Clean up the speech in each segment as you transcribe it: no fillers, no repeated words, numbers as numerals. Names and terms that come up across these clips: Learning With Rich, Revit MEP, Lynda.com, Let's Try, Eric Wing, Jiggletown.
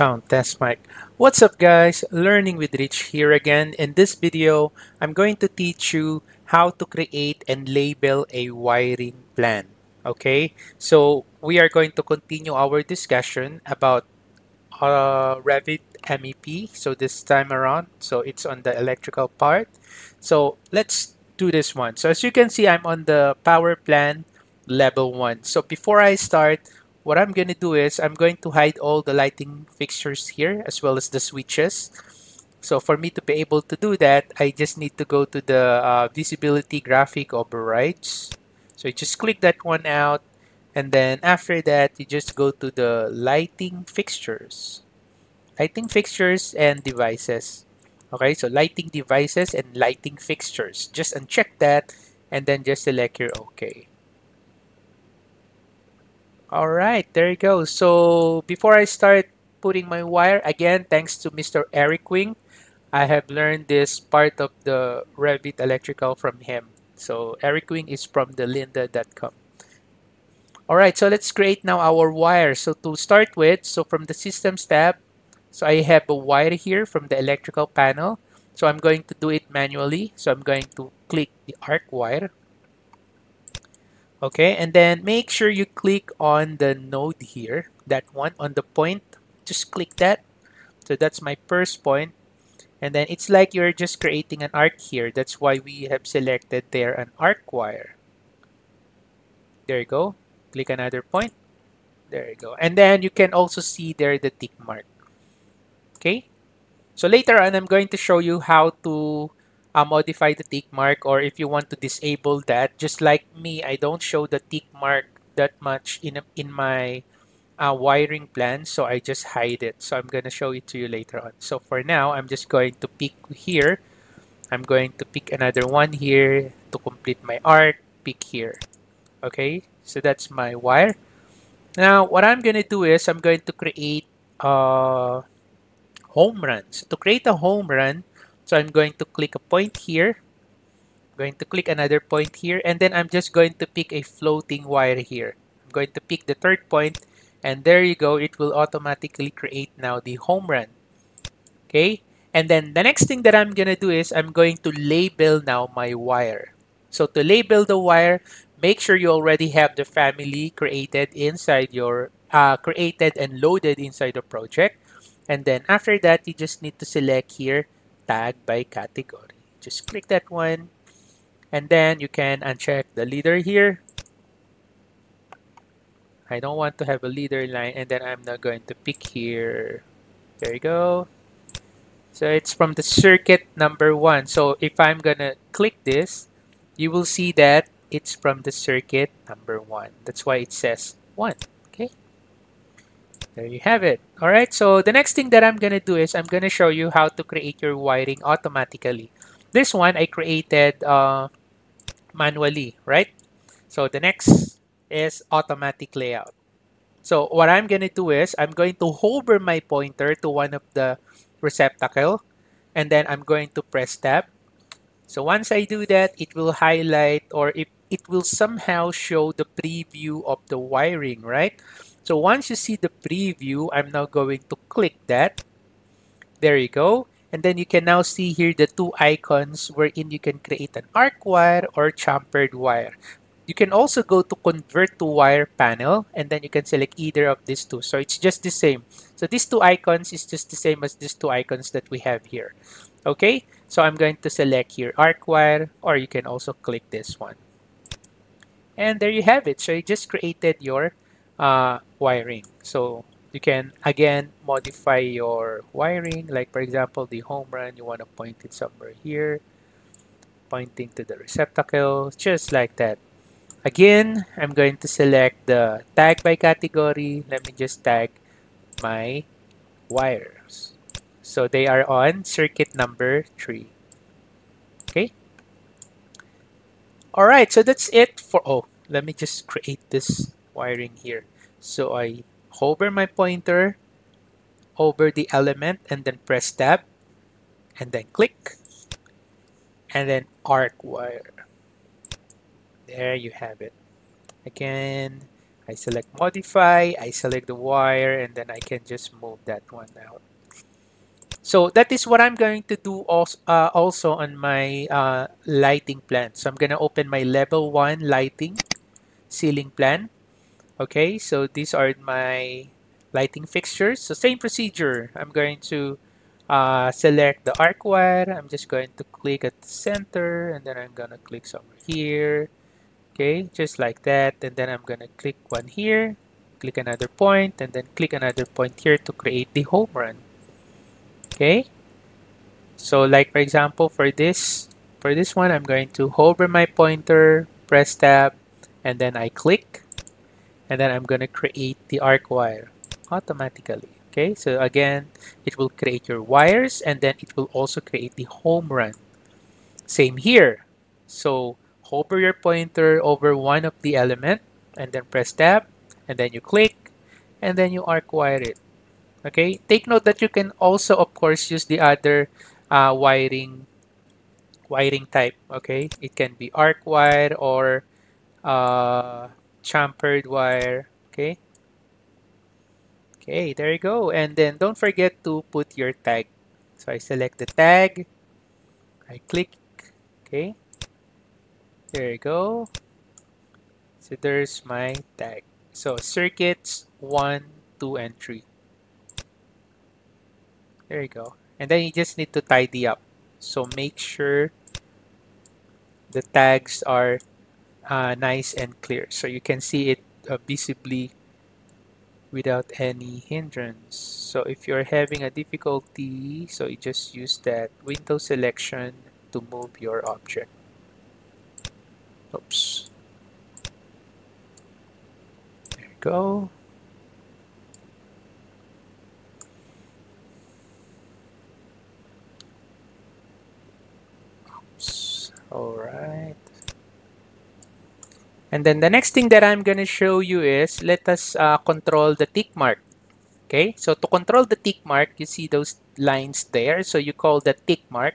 Sound test mic. What's up guys, Learning with Rich here again. In this video, I'm going to teach you how to create and label a wiring plan. Okay, so we are going to continue our discussion about Revit MEP. So this time around, so it's on the electrical part. So let's do this one. So as you can see, I'm on the power plan level 1. So before I start, what I'm going to do is I'm going to hide all the lighting fixtures here as well as the switches. So for me to be able to do that, I just need to go to the visibility graphic overrides. So you just click that one out, and then after that you just go to the lighting fixtures and devices. Okay, so lighting devices and lighting fixtures. Just uncheck that and then just select your OK. Alright, there you go. So before I start putting my wire, again, thanks to Mr. Eric Wing, I have learned this part of the Revit electrical from him. So Eric Wing is from the Lynda.com. Alright, so let's create now our wire. So to start with, so from the Systems tab, so I have a wire here from the electrical panel. So I'm going to do it manually. So I'm going to click the arc wire. Okay, and then make sure you click on the node here, that one on the point. Just click that. So that's my first point. And then it's like you're just creating an arc here. That's why we have selected there an arc wire. There you go. Click another point. There you go. And then you can also see there the tick mark. Okay. So later on, I'm going to show you how to modify the tick mark, or if you want to disable that. Just like me, I don't show the tick mark that much in my wiring plan, so I just hide it. So I'm going to show it to you later on. So for now, I'm just going to pick here. I'm going to pick another one here to complete my arc. Pick here. Okay, so that's my wire. Now what I'm going to do is I'm going to create a home run. So to create a home run, so I'm going to click a point here, I'm going to click another point here, and then I'm just going to pick a floating wire here. I'm going to pick the third point, and there you go. It will automatically create now the home run. Okay, and then the next thing that I'm going to do is I'm going to label now my wire. So to label the wire, make sure you already have the family created inside your, created and loaded inside the project. And then after that, you just need to select here, tag by category. Just click that one, and then you can uncheck the leader here. I don't want to have a leader line, and then I'm not going to pick here. There you go. So it's from the circuit number 1. So if I'm gonna click this, you will see that it's from the circuit number 1. That's why it says 1. There you have it. All right, so the next thing that I'm going to do is I'm going to show you how to create your wiring automatically. This one I created manually, right? So the next is automatic layout. So what I'm going to do is I'm going to hover my pointer to one of the receptacle, and then I'm going to press tab. So once I do that, it will highlight, or it will somehow show the preview of the wiring, right? So once you see the preview, I'm now going to click that. There you go. And then you can now see here the two icons wherein you can create an arc wire or chamfered wire. You can also go to convert to wire panel, and then you can select either of these two. So it's just the same. So these two icons is just the same as these two icons that we have here. Okay, so I'm going to select here arc wire, or you can also click this one. And there you have it. So you just created your wiring. So you can again modify your wiring, like for example the home run, you want to point it somewhere here, pointing to the receptacle, just like that. Again, I'm going to select the tag by category. Let me just tag my wires. So they are on circuit number 3. Okay, all right, so that's it for, oh, let me just create this wiring here. So I hover my pointer over the element and then press tab and then click and then arc wire. There you have it. Again, I select modify, I select the wire, and then I can just move that one out. So that is what I'm going to do also on my lighting plan. So I'm going to open my level 1 lighting ceiling plan. Okay, so these are my lighting fixtures. So same procedure. I'm going to select the arc wire. I'm just going to click at the center, and then I'm going to click somewhere here. Okay, just like that. And then I'm going to click one here, click another point, and then click another point here to create the home run. Okay, so like for example, for this one, I'm going to hover my pointer, press tab, and then I click, and then I'm going to create the arc wire automatically. Okay, so again, it will create your wires, and then it will also create the home run. Same here. So hover your pointer over one of the element, and then press tab, and then you click, and then you arc wire it. Okay, take note that you can also, of course, use the other wiring type. Okay, it can be arc wire or chamfered wire. Okay, okay, there you go. And then don't forget to put your tag. So I select the tag, I click. Okay, there you go. So there's my tag. So circuits 1, 2, and 3. There you go. And then you just need to tidy up. So make sure the tags are nice and clear, so you can see it visibly without any hindrance. So if you're having a difficulty, so you just use that window selection to move your object. Oops. There you go. All right. And then the next thing that I'm going to show you is let us control the tick mark. Okay, so to control the tick mark, you see those lines there. So you call the tick mark.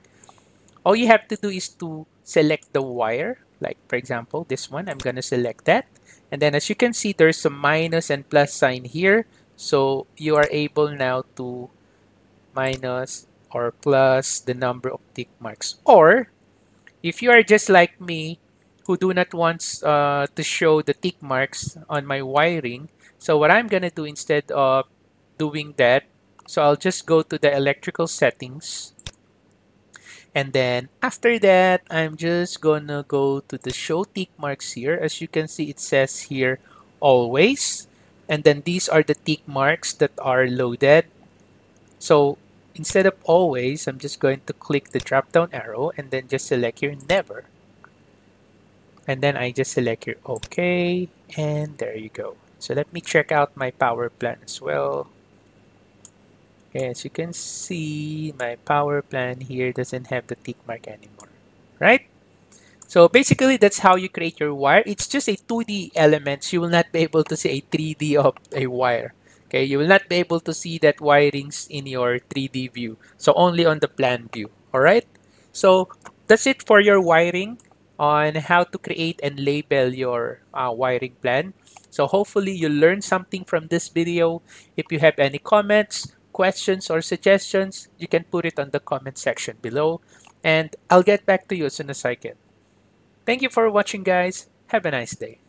All you have to do is to select the wire. Like for example, this one, I'm going to select that. And then as you can see, there's a minus and plus sign here. So you are able now to minus or plus the number of tick marks. Or if you are just like me, who do not want to show the tick marks on my wiring, so what I'm gonna do instead of doing that, so I'll just go to the electrical settings, and then after that, I'm just gonna go to the show tick marks here. As you can see, it says here always, and then these are the tick marks that are loaded. So instead of always, I'm just going to click the drop down arrow and then just select your never. And then I just select your OK. And there you go. So let me check out my power plan as well. Okay, as you can see, my power plan here doesn't have the tick mark anymore, right? So basically, that's how you create your wire. It's just a 2D element. So you will not be able to see a 3D of a wire. Okay, you will not be able to see that wirings in your 3D view. So only on the plan view. All right. So that's it for your wiring on how to create and label your wiring plan. So hopefully you learned something from this video. If you have any comments, questions, or suggestions, you can put it on the comment section below. And I'll get back to you as soon as I can. Thank you for watching, guys. Have a nice day.